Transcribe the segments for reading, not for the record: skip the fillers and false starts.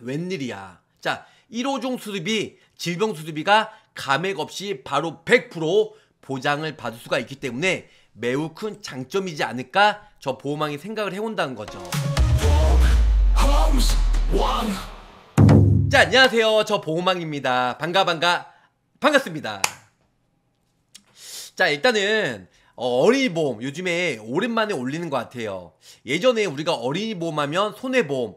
웬일이야. 자, 1호종 수술비, 질병 수술비가 감액 없이 바로 100% 보장을 받을 수가 있기 때문에 매우 큰 장점이지 않을까 저 보험왕이 생각을 해온다는 거죠. 자, 안녕하세요. 저 보험왕입니다. 반갑습니다. 자, 일단은 어린이보험 요즘에 오랜만에 올리는 것 같아요. 예전에 우리가 어린이보험 하면 손해보험,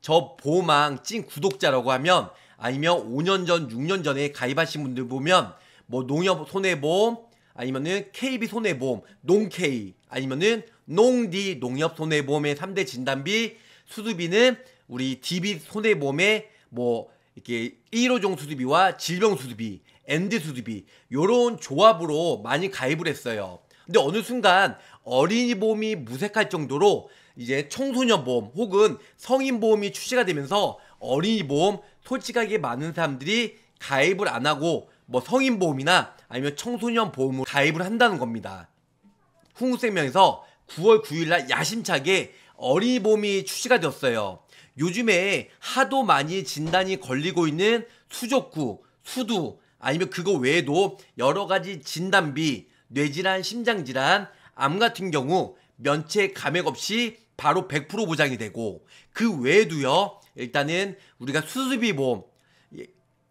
저 보험왕 찐 구독자라고 하면 아니면 5년 전 6년 전에 가입하신 분들 보면 뭐 농협 손해보험 아니면은 KB 손해보험, 농K 아니면은 농디 농협 손해보험의 3대 진단비, 수술비는 우리 DB 손해보험의 뭐 이렇게 1호종 수술비와 질병 수술비, 엔드 수술비 요런 조합으로 많이 가입을 했어요. 근데 어느 순간 어린이 보험이 무색할 정도로 이제 청소년 보험 혹은 성인 보험이 출시가 되면서 어린이 보험 솔직하게 많은 사람들이 가입을 안 하고 뭐 성인 보험이나 아니면 청소년 보험으로 가입을 한다는 겁니다. 흥국생명에서 9월 9일날 야심차게 어린이 보험이 출시가 되었어요. 요즘에 하도 많이 진단이 걸리고 있는 수족구, 수두 아니면 그거 외에도 여러가지 진단비, 뇌질환, 심장질환, 암 같은 경우 면책 감액 없이 바로 100% 보장이 되고, 그 외에도요 일단은 우리가 수술비 보험,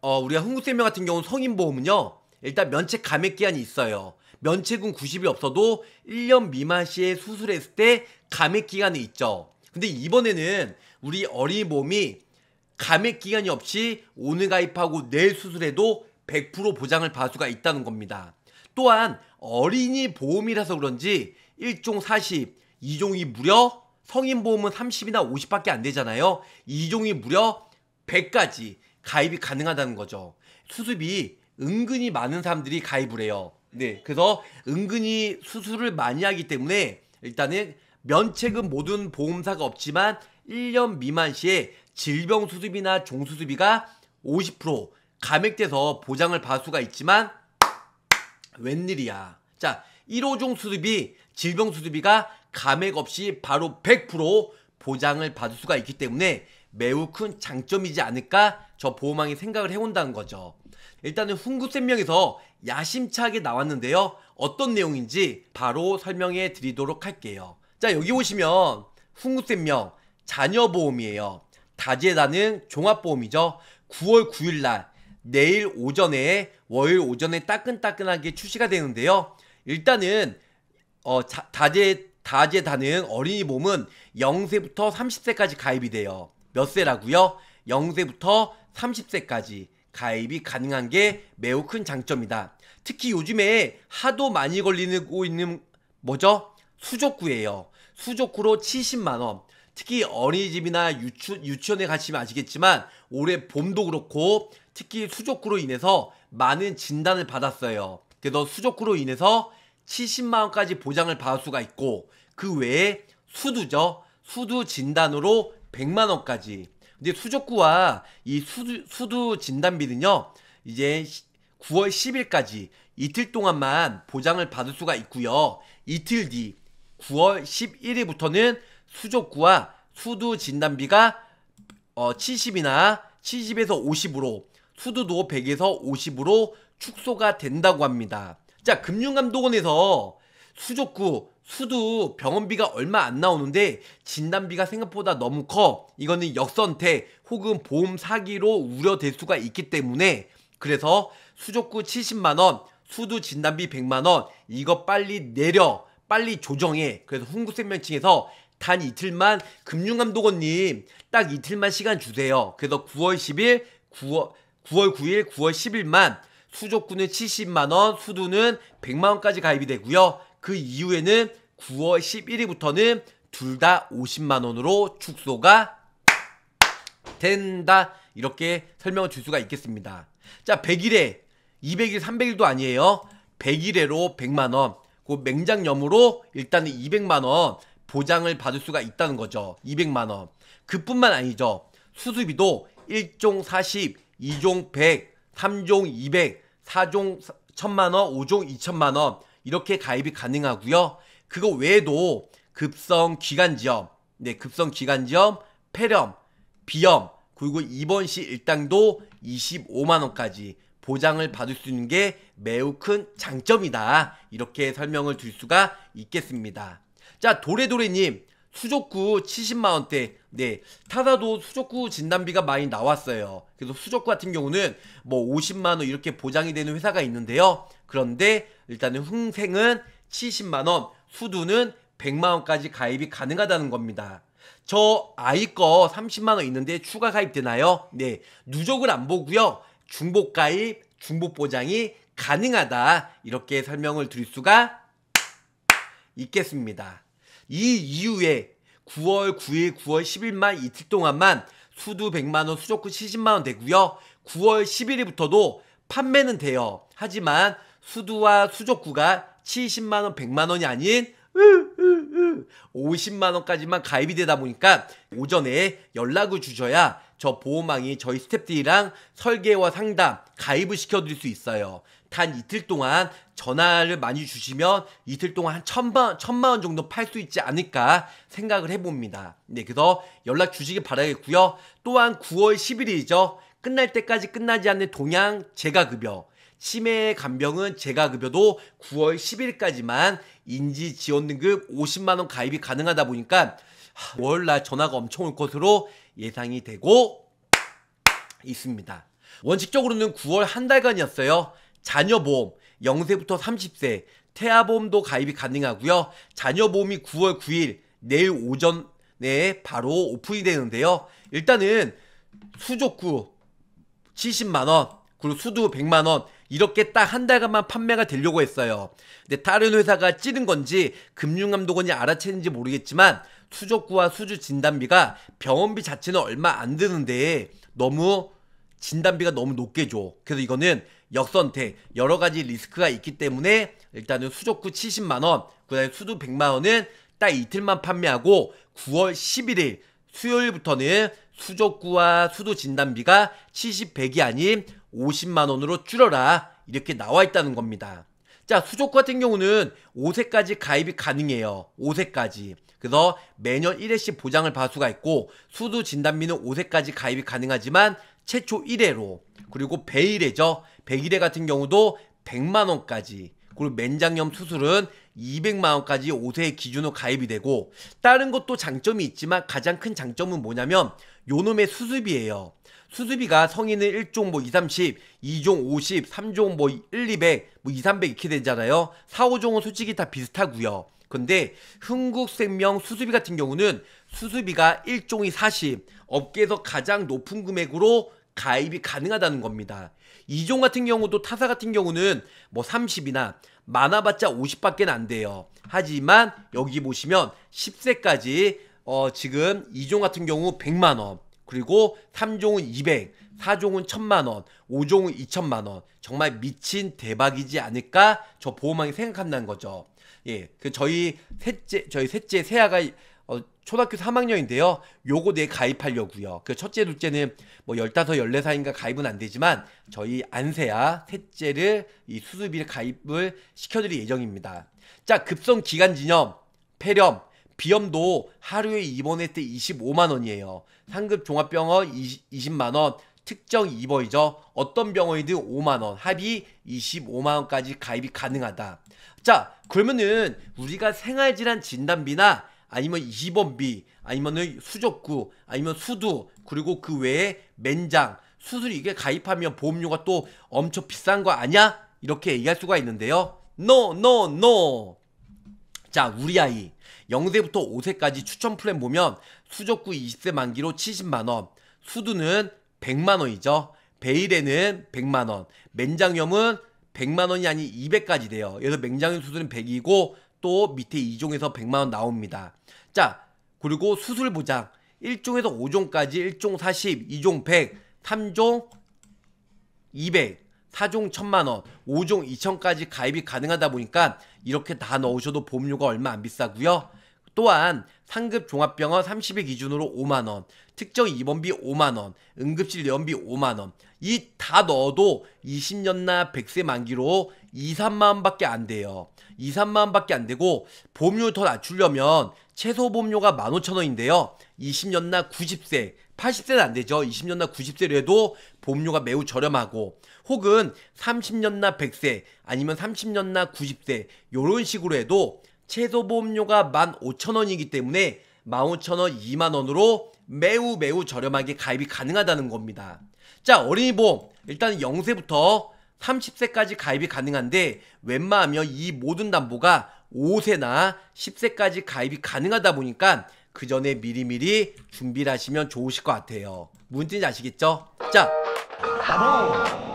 우리가 흥국생명 같은 경우 성인보험은요 일단 면책 감액 기한이 있어요. 면책은 90일 없어도 1년 미만 시에 수술했을 때 감액 기간이 있죠. 근데 이번에는 우리 어린이 보험이 감액 기간이 없이 오늘 가입하고 내일 수술해도 100% 보장을 받을 수가 있다는 겁니다. 또한 어린이 보험이라서 그런지 1종 40, 2종이 무려, 성인 보험은 30이나 50밖에 안 되잖아요. 2종이 무려 100까지 가입이 가능하다는 거죠. 수술비 은근히 많은 사람들이 가입을 해요. 네, 그래서 은근히 수술을 많이 하기 때문에 일단은 면책은 모든 보험사가 없지만 1년 미만 시에 질병 수술비나 종수술비가 50% 감액돼서 보장을 받을 수가 있지만 웬일이야. 자, 1호종 수술비, 질병 수술비가 감액 없이 바로 100% 보장을 받을 수가 있기 때문에 매우 큰 장점이지 않을까 저 보험왕이 생각을 해온다는 거죠. 일단은 흥국생명에서 야심차게 나왔는데요, 어떤 내용인지 바로 설명해 드리도록 할게요. 자, 여기 보시면 흥국생명 자녀보험이에요. 다재다능 종합보험이죠. 9월 9일날 내일 오전에, 월요일 오전에 따끈따끈하게 출시가 되는데요. 일단은 다재다능 어린이보험은 0세부터 30세까지 가입이 돼요. 몇 세라고요? 0세부터 30세까지 가입이 가능한 게 매우 큰 장점이다. 특히 요즘에 하도 많이 걸리고 있는 뭐죠? 수족구예요. 수족구로 70만원. 특히 어린이집이나 유치원에 가시면 아시겠지만 올해 봄도 그렇고 특히 수족구로 인해서 많은 진단을 받았어요. 그래서 수족구로 인해서 70만원까지 보장을 받을 수가 있고, 그 외에 수두죠. 수두 진단으로 100만원까지. 근데 수족구와 이 수두 진단비는요 이제 9월 10일까지 이틀 동안만 보장을 받을 수가 있고요, 이틀 뒤 9월 11일부터는 수족구와 수두 진단비가 70에서 50으로, 수두도 100에서 50으로 축소가 된다고 합니다. 자, 금융감독원에서 수족구, 수두 병원비가 얼마 안 나오는데 진단비가 생각보다 너무 커, 이거는 역선택 혹은 보험 사기로 우려될 수가 있기 때문에, 그래서 수족구 70만원, 수두 진단비 100만원, 이거 빨리 내려, 빨리 조정해. 그래서 흥국생명 측에서 단 이틀만, 금융감독원님 딱 이틀만 시간 주세요. 그래서 9월 9일, 9월 10일만 수족구는 70만원, 수두는 100만원까지 가입이 되고요, 그 이후에는 9월 11일부터는 둘 다 50만원으로 축소가 된다, 이렇게 설명을 줄 수가 있겠습니다. 자, 100일에 200일, 300일도 아니에요. 100일에로 100만원, 그 맹장염으로 일단은 200만원 보장을 받을 수가 있다는 거죠. 200만원. 그뿐만 아니죠. 수술비도 1종 40, 2종 100, 3종 200, 4종 1000만원, 5종 2000만원 이렇게 가입이 가능하고요. 그거 외에도 급성기관지염, 폐렴, 비염, 그리고 이번 시 일당도 25만원까지 보장을 받을 수 있는 게 매우 큰 장점이다. 이렇게 설명을 드릴 수가 있겠습니다. 자, 도레도레님, 수족구 70만원대. 네, 타사도 수족구 진단비가 많이 나왔어요. 그래서 수족구 같은 경우는 뭐 50만원 이렇게 보장이 되는 회사가 있는데요. 그런데 일단은 흥생은 70만원, 수두는 100만원까지 가입이 가능하다는 겁니다. 저 아이 거 30만원 있는데 추가 가입되나요? 네, 누적을 안 보고요. 중복 가입, 중복 보장이 가능하다. 이렇게 설명을 드릴 수가 있겠습니다. 이 이후에 9월 9일, 9월 10일만 이틀 동안만 수두 100만원, 수족구 70만원 되고요. 9월 11일부터도 판매는 돼요. 하지만 수두와 수족구가 70만원, 100만원이 아닌 50만원까지만 가입이 되다 보니까 오전에 연락을 주셔야 저 보험왕이 저희 스태프들이랑 설계와 상담, 가입을 시켜드릴 수 있어요. 단 이틀 동안 전화를 많이 주시면 이틀 동안 한 1000만원 정도 팔 수 있지 않을까 생각을 해봅니다. 네, 그래서 연락 주시길 바라겠고요. 또한 9월 10일이죠. 끝날 때까지 끝나지 않는 동양 재가급여. 치매 간병은 재가급여도 9월 10일까지만 인지지원등급 50만원 가입이 가능하다 보니까 월요일날 전화가 엄청 올 것으로 예상이 되고 있습니다. 원칙적으로는 9월 한 달간이었어요. 자녀보험 0세부터 30세, 태아보험도 가입이 가능하고요. 자녀보험이 9월 9일 내일 오전에 바로 오픈이 되는데요. 일단은 수족구 70만원, 그리고 수두 100만원 이렇게 딱 한 달간만 판매가 되려고 했어요. 근데 다른 회사가 찌른 건지 금융감독원이 알아챘는지 모르겠지만 수족구와 수주 진단비가 병원비 자체는 얼마 안 드는데 너무 진단비가 너무 높게 줘. 그래서 이거는 역선택, 여러 가지 리스크가 있기 때문에 일단은 수족구 70만원, 그 다음에 수두 100만원은 딱 이틀만 판매하고 9월 11일 수요일부터는 수족구와 수두 진단비가 70, 100이 아닌 50만원으로 줄여라. 이렇게 나와 있다는 겁니다. 자, 수족구 같은 경우는 5세까지 가입이 가능해요. 5세까지. 그래서 매년 1회씩 보장을 받을 수가 있고 수두 진단비는 5세까지 가입이 가능하지만 최초 1회로, 그리고 배일회죠. 배일회 같은 경우도 100만원까지, 그리고 맹장염 수술은 200만원까지 5세의 기준으로 가입이 되고, 다른 것도 장점이 있지만 가장 큰 장점은 뭐냐면 요놈의 수수비예요. 수수비가 성인은 1종 뭐 2, 30, 2종 50, 3종 뭐 1, 200, 뭐 2, 300 이렇게 되잖아요. 4, 5종은 솔직히 다 비슷하고요. 근데 흥국생명 수수비 같은 경우는 수수비가 1종이 40, 업계에서 가장 높은 금액으로 가입이 가능하다는 겁니다. 2종 같은 경우도 타사 같은 경우는 뭐 30이나 많아봤자 50밖에 안 돼요. 하지만 여기 보시면 10세까지 지금 2종 같은 경우 100만원, 그리고 3종은 200, 4종은 1000만원, 5종은 2000만원. 정말 미친 대박이지 않을까 저 보험왕이 생각한다는 거죠. 예, 그 저희 셋째 세아가 초등학교 3학년인데요. 요거 내 가입하려고요. 그 첫째, 둘째는 뭐 15, 14살인가 가입은 안 되지만 저희 안세아, 셋째를 이 수술비를 가입을 시켜드릴 예정입니다. 자, 급성 기관지염, 폐렴, 비염도 하루에 입원할 때 25만원이에요. 상급 종합병원 20만원, 특정 입원이죠. 어떤 병원이든 5만원, 합의 25만원까지 가입이 가능하다. 자, 그러면은 우리가 생활질환 진단비나 아니면 입원비, 아니면 수족구, 아니면 수두, 그리고 그 외에 맨장, 수술 이게 가입하면 보험료가 또 엄청 비싼 거 아니야? 이렇게 얘기할 수가 있는데요. No. 자, 우리 아이 0세부터 5세까지 추천 플랜 보면 수족구 20세 만기로 70만원, 수두는 100만원이죠. 배일에는 100만원, 맹장염은 100만원이 아닌 200까지 돼요. 그래서 맹장염 수술은 100이고 또 밑에 2종에서 100만원 나옵니다. 자, 그리고 수술 보장 1종에서 5종까지 1종 40, 2종 100, 3종 200, 4종 1000만원, 5종 2000까지 가입이 가능하다 보니까 이렇게 다 넣으셔도 보험료가 얼마 안 비싸고요. 또한 상급 종합병원 30일 기준으로 5만원, 특정 입원비 5만원, 응급실 연비 5만원, 이 다 넣어도 20년나 100세 만기로 2, 3만원밖에 안 돼요. 2, 3만원밖에 안 되고 보험료를 더 낮추려면 최소 보험료가 15,000원인데요. 20년나 90세, 80세는 안 되죠. 20년나 90세로 해도 보험료가 매우 저렴하고, 혹은 30년나 100세 아니면 30년나 90세 요런 식으로 해도 최소 보험료가 15,000원이기 때문에 15,000원, 2만원으로 매우 매우 저렴하게 가입이 가능하다는 겁니다. 자, 어린이보험 일단 0세부터 30세까지 가입이 가능한데, 웬만하면 이 모든 담보가 5세나 10세까지 가입이 가능하다 보니까 그 전에 미리미리 준비를 하시면 좋으실 것 같아요. 무슨 뜻인지 아시겠죠? 자, 가보!